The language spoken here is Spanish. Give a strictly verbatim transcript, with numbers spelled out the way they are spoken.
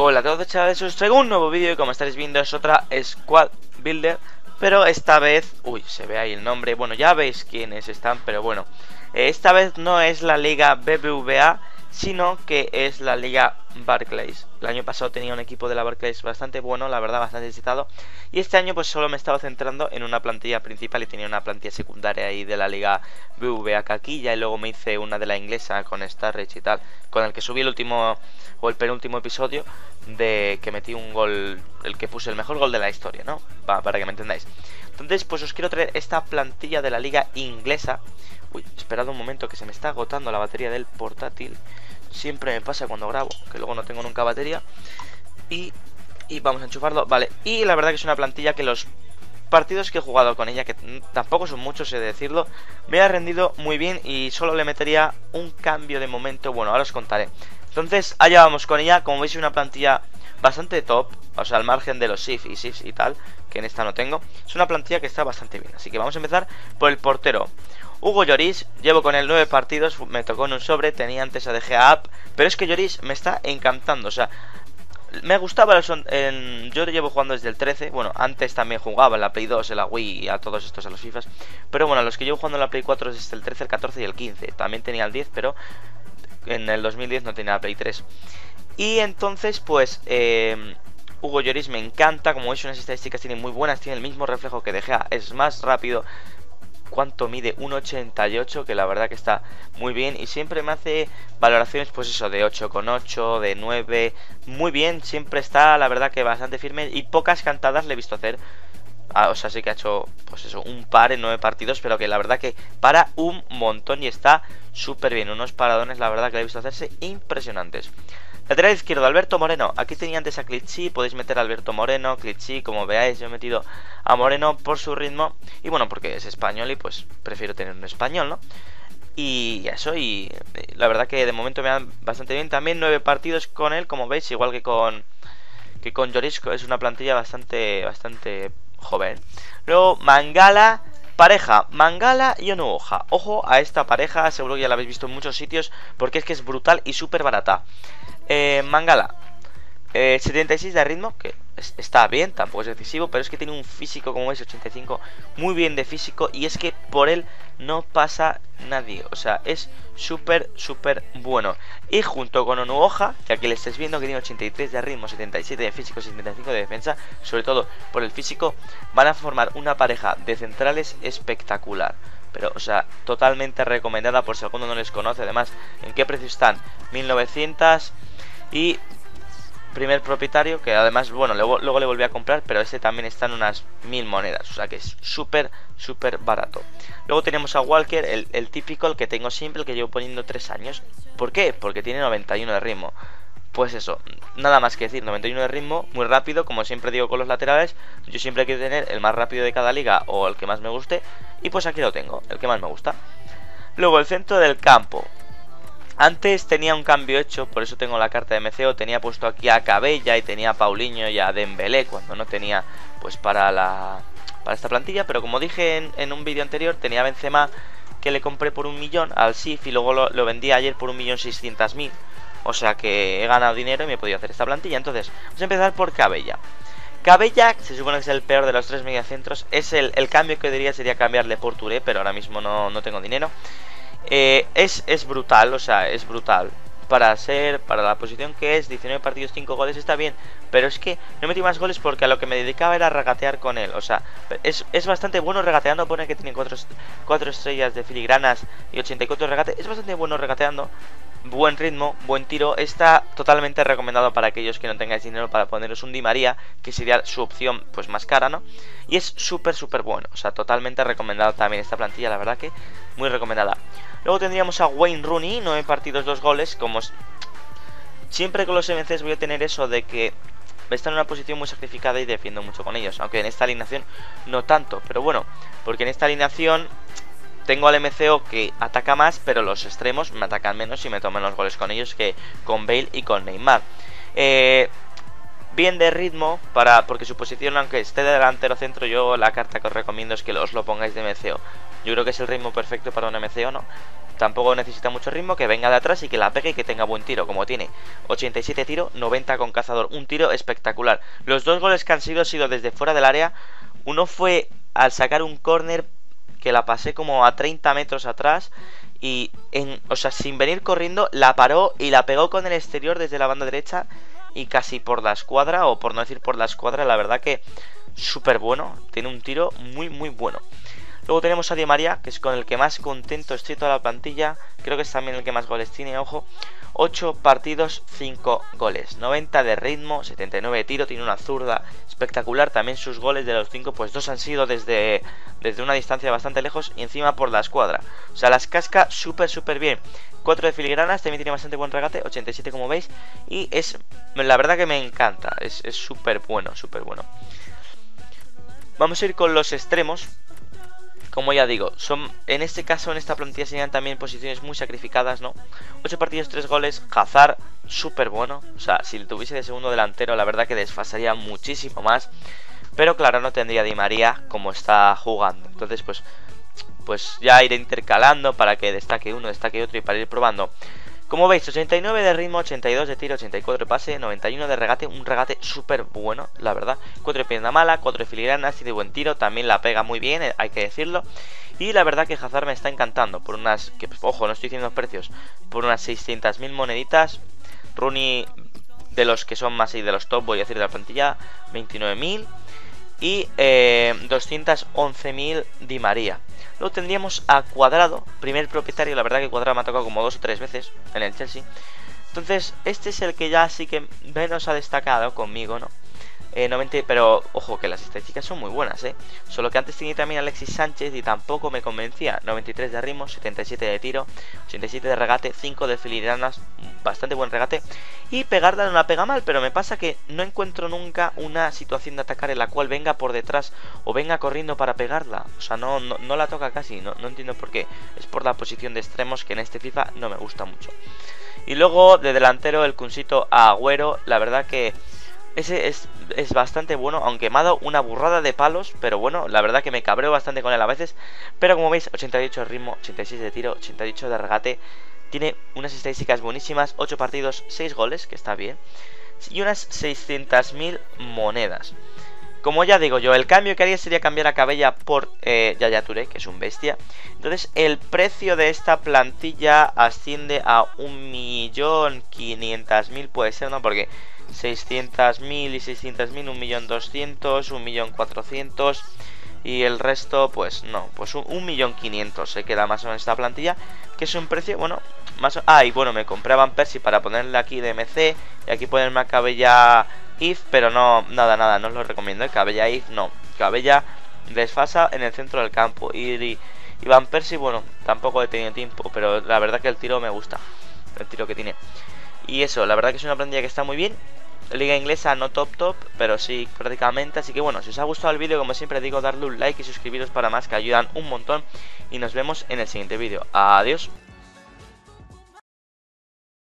Hola a todos chavales, os traigo un nuevo vídeo y como estáis viendo es otra Squad Builder. Pero esta vez, uy, se ve ahí el nombre, bueno ya veis quiénes están, pero bueno, esta vez no es la liga B B V A, sino que es la liga Barclays. El año pasado tenía un equipo de la Barclays bastante bueno, la verdad bastante excitado. Y este año pues solo me estaba centrando en una plantilla principal y tenía una plantilla secundaria ahí de la liga B V A Caquilla. Y luego me hice una de la inglesa con Starrich y tal, con el que subí el último o el penúltimo episodio de que metí un gol, el que puse el mejor gol de la historia, ¿no? Pa para que me entendáis. Entonces pues os quiero traer esta plantilla de la liga inglesa. Uy, esperad un momento que se me está agotando la batería del portátil. Siempre me pasa cuando grabo, que luego no tengo nunca batería. Y, y vamos a enchufarlo, vale. Y la verdad que es una plantilla que los partidos que he jugado con ella, que tampoco son muchos, he de decirlo, me ha rendido muy bien y solo le metería un cambio de momento. Bueno, ahora os contaré. Entonces, allá vamos con ella. Como veis, es una plantilla bastante top, o sea, al margen de los S I F y S I Fs y tal, que en esta no tengo. Es una plantilla que está bastante bien. Así que vamos a empezar por el portero. Hugo Lloris, llevo con él nueve partidos, me tocó en un sobre, tenía antes a D G A App, pero es que Lloris me está encantando, o sea, me gustaba, los, en, yo llevo jugando desde el trece, bueno, antes también jugaba en la Play dos, en la Wii, a todos estos, a los FIFAs, pero bueno, los que llevo jugando en la Play cuatro es desde el trece, el catorce y el quince, también tenía el diez, pero en el dos mil diez no tenía la Play tres. Y entonces, pues, eh... Hugo Lloris me encanta, como veis unas estadísticas tiene muy buenas, tiene el mismo reflejo que D G A, es más rápido. ¿Cuánto mide? uno ochenta y ocho, que la verdad que está muy bien. Y siempre me hace valoraciones, pues eso, de ocho con ocho, de nueve. Muy bien, siempre está, la verdad que bastante firme. Y pocas cantadas le he visto hacer. Ah, o sea, sí que ha hecho, pues eso, un par en nueve partidos. Pero que la verdad que para un montón y está súper bien. Unos paradones, la verdad que le he visto hacerse impresionantes. Lateral izquierdo, Alberto Moreno. Aquí tenía antes a Clichy, podéis meter a Alberto Moreno, Clichy, como veáis, yo he metido a Moreno por su ritmo. Y bueno, porque es español y pues prefiero tener un español, ¿no? Y eso, y la verdad que de momento me dan bastante bien. También nueve partidos con él, como veis, igual que con que con Lloris, es una plantilla bastante, bastante joven. Luego, Mangala... Pareja, Mangala y Onoja. Ojo a esta pareja, seguro que ya la habéis visto en muchos sitios, porque es que es brutal y súper barata. eh, Mangala, eh, setenta y seis de ritmo, que es, está bien, tampoco es excesivo, pero es que tiene un físico, como veis, ochenta y cinco, muy bien de físico. Y es que por él no pasa nadie, o sea, es súper, súper bueno. Y junto con Onoja, que aquí le estáis viendo, que tiene ochenta y tres de ritmo, setenta y siete de físico, setenta y cinco de defensa, sobre todo por el físico, van a formar una pareja de centrales espectacular. Pero, o sea, totalmente recomendada por si alguno no les conoce. Además, ¿en qué precio están? mil novecientos y... primer propietario, que además, bueno, luego, luego le volví a comprar, pero este también está en unas mil monedas, o sea que es súper, súper barato. Luego tenemos a Walker, el, el típico, el que tengo siempre, el que llevo poniendo tres años. ¿Por qué? Porque tiene noventa y uno de ritmo. Pues eso, nada más que decir, noventa y uno de ritmo, muy rápido, como siempre digo con los laterales, yo siempre quiero tener el más rápido de cada liga o el que más me guste, y pues aquí lo tengo, el que más me gusta. Luego el centro del campo. Antes tenía un cambio hecho, por eso tengo la carta de M C O, tenía puesto aquí a Cabella y tenía a Paulinho y a Dembélé cuando no tenía pues para la para esta plantilla, pero como dije en, en un vídeo anterior, tenía a Benzema que le compré por un millón al S I F y luego lo, lo vendí ayer por un millón seiscientas mil, o sea que he ganado dinero y me he podido hacer esta plantilla. Entonces vamos a empezar por Cabella. Cabella se supone que es el peor de los tres mediacentros, es el, el cambio que diría sería cambiarle por Touré, pero ahora mismo no, no tengo dinero. Eh, es, es brutal, o sea, es brutal. Para ser, para la posición que es, diecinueve partidos, cinco goles, está bien. Pero es que no metí más goles porque a lo que me dedicaba era regatear con él. O sea, es, es bastante bueno regateando. Pone que tiene cuatro estrellas de filigranas y ochenta y cuatro regates. Es bastante bueno regateando. Buen ritmo, buen tiro, está totalmente recomendado para aquellos que no tengáis dinero para poneros un Di María, que sería su opción pues más cara, ¿no? Y es súper, súper bueno, o sea, totalmente recomendado también esta plantilla, la verdad que muy recomendada. Luego tendríamos a Wayne Rooney, nueve partidos, dos goles, como siempre con los M Cs voy a tener eso de que está en una posición muy sacrificada y defiendo mucho con ellos, aunque en esta alineación no tanto, pero bueno, porque en esta alineación... tengo al M C O que ataca más, pero los extremos me atacan menos y me toman los goles con ellos que con Bale y con Neymar. Eh, bien de ritmo, para porque su posición, aunque esté de delantero centro, yo la carta que os recomiendo es que os lo pongáis de M C O. Yo creo que es el ritmo perfecto para un M C O, ¿no? Tampoco necesita mucho ritmo, que venga de atrás y que la pegue y que tenga buen tiro, como tiene ochenta y siete tiro, noventa con cazador, un tiro espectacular. Los dos goles que han sido, han sido desde fuera del área. Uno fue al sacar un córner que la pasé como a treinta metros atrás y, en, o sea, sin venir corriendo, la paró y la pegó con el exterior desde la banda derecha y casi por la escuadra, o por no decir por la escuadra, la verdad que súper bueno, tiene un tiro muy muy bueno. Luego tenemos a Di María, que es con el que más contento estoy toda la plantilla. Creo que es también el que más goles tiene, ojo. ocho partidos, cinco goles. noventa de ritmo, setenta y nueve de tiro, tiene una zurda espectacular. También sus goles de los cinco, pues dos han sido desde, desde una distancia bastante lejos y encima por la escuadra. O sea, las casca súper, súper bien. cuatro de filigranas, también tiene bastante buen regate, ochenta y siete como veis. Y es, la verdad que me encanta, es súper bueno, súper bueno. Vamos a ir con los extremos. Como ya digo, son, en este caso, en esta plantilla serían también posiciones muy sacrificadas, ¿no? ocho partidos, tres goles, Hazard, súper bueno. O sea, si le tuviese de segundo delantero, la verdad que desfasaría muchísimo más. Pero claro, no tendría Di María como está jugando. Entonces, pues, pues ya iré intercalando para que destaque uno, destaque otro y para ir probando. Como veis, ochenta y nueve de ritmo, ochenta y dos de tiro, ochenta y cuatro de pase, noventa y uno de regate, un regate súper bueno, la verdad. cuatro de pierna mala, cuatro de filigranas, tiene buen tiro, también la pega muy bien, hay que decirlo. Y la verdad que Hazard me está encantando, por unas, que ojo, no estoy diciendo los precios, por unas seiscientas mil moneditas. Rooney, de los que son más y de los top, voy a decir, de la plantilla, veintinueve mil. Y eh, doscientas once mil Di María. Luego tendríamos a Cuadrado, primer propietario. La verdad que Cuadrado me ha tocado como dos o tres veces en el Chelsea. Entonces este es el que ya sí que menos ha destacado conmigo, ¿no? Eh, noventa, pero ojo que las estadísticas son muy buenas, ¿eh? Solo que antes tenía también a Alexis Sánchez y tampoco me convencía. noventa y tres de ritmo, setenta y siete de tiro, ochenta y siete de regate, cinco de filigranas, bastante buen regate. Y pegarla no la pega mal, pero me pasa que no encuentro nunca una situación de atacar en la cual venga por detrás o venga corriendo para pegarla. O sea, no, no, no la toca casi, no, no entiendo por qué. Es por la posición de extremos que en este FIFA no me gusta mucho. Y luego de delantero el cunsito a Agüero, la verdad que... Ese es, es bastante bueno, aunque me ha dado una burrada de palos, pero bueno, la verdad que me cabreo bastante con él a veces. Pero como veis, ochenta y ocho de ritmo, ochenta y seis de tiro, ochenta y ocho de regate. Tiene unas estadísticas buenísimas, ocho partidos, seis goles, que está bien. Y unas seiscientas mil monedas. Como ya digo yo, el cambio que haría sería cambiar a Cabella por eh, Yaya Touré, que es un bestia. Entonces el precio de esta plantilla asciende a un millón quinientas mil, puede ser, ¿no? Porque... seiscientas mil y seiscientas mil, un millón doscientos mil, un millón cuatrocientos mil y el resto, pues no, pues un millón quinientos mil se queda más o menos esta plantilla, que es un precio, bueno, más o... Ah, y bueno, me compré a Van Persie para ponerle aquí de M C y aquí ponerme a Cabella I F, pero no, nada, nada, no os lo recomiendo, ¿eh? Cabella I F no, Cabella desfasa en el centro del campo y, y, y Van Persie, bueno, tampoco he tenido tiempo, pero la verdad que el tiro me gusta, el tiro que tiene. Y eso, la verdad que es una plantilla que está muy bien. Liga inglesa no top top, pero sí prácticamente. Así que bueno, si os ha gustado el vídeo, como siempre digo, darle un like y suscribiros para más, que ayudan un montón. Y nos vemos en el siguiente vídeo. Adiós.